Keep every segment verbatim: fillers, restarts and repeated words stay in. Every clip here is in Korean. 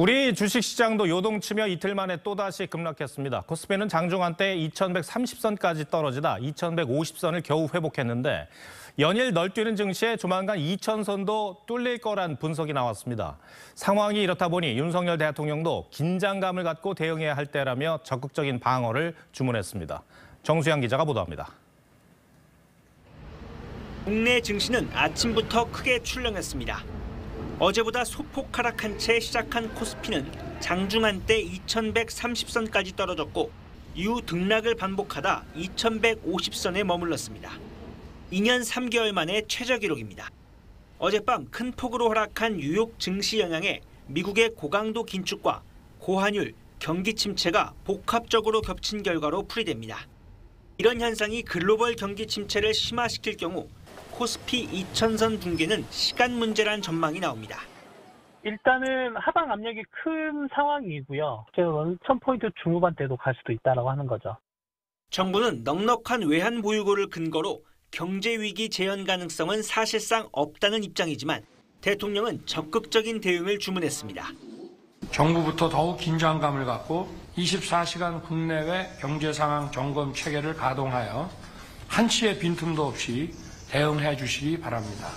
우리 주식시장도 요동치며 이틀 만에 또다시 급락했습니다. 코스피는 장중 한때 이천백삼십 선까지 떨어지다 이천백오십 선을 겨우 회복했는데 연일 널뛰는 증시에 조만간 이천 선도 뚫릴 거란 분석이 나왔습니다. 상황이 이렇다 보니 윤석열 대통령도 긴장감을 갖고 대응해야 할 때라며 적극적인 방어를 주문했습니다. 정수향 기자가 보도합니다. 국내 증시는 아침부터 크게 출렁였습니다. 어제보다 소폭 하락한 채 시작한 코스피는 장중 한때 이천백삼십 선까지 떨어졌고 이후 등락을 반복하다 이천백오십 선에 머물렀습니다. 이 년 삼 개월 만에 최저 기록입니다. 어젯밤 큰 폭으로 하락한 뉴욕 증시 영향에 미국의 고강도 긴축과 고환율, 경기 침체가 복합적으로 겹친 결과로 풀이됩니다. 이런 현상이 글로벌 경기 침체를 심화시킬 경우 코스피 이천 선 붕괴는 시간 문제란 전망이 나옵니다. 일단은 하방 압력이 큰 상황이고요. 천 포인트 중후반대도 갈 수도 있다고 하는 거죠. 정부는 넉넉한 외환 보유고를 근거로 경제 위기 재현 가능성은 사실상 없다는 입장이지만 대통령은 적극적인 대응을 주문했습니다. 정부부터 더욱 긴장감을 갖고 이십사 시간 국내외 경제 상황 점검 체계를 가동하여 한치의 빈틈도 없이 대응해 주시기 바랍니다.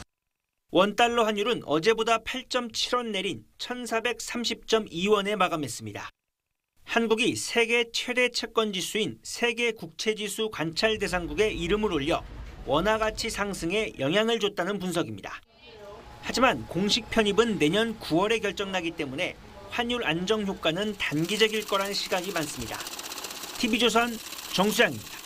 원달러 환율은 어제보다 팔 점 칠 원 내린 천사백삼십 점 이 원에 마감했습니다. 한국이 세계 최대 채권지수인 세계국채지수 관찰대상국에 이름을 올려 원화가치 상승에 영향을 줬다는 분석입니다. 하지만 공식 편입은 내년 구월에 결정나기 때문에 환율 안정 효과는 단기적일 거란 시각이 많습니다. 티비조선 정수향입니다.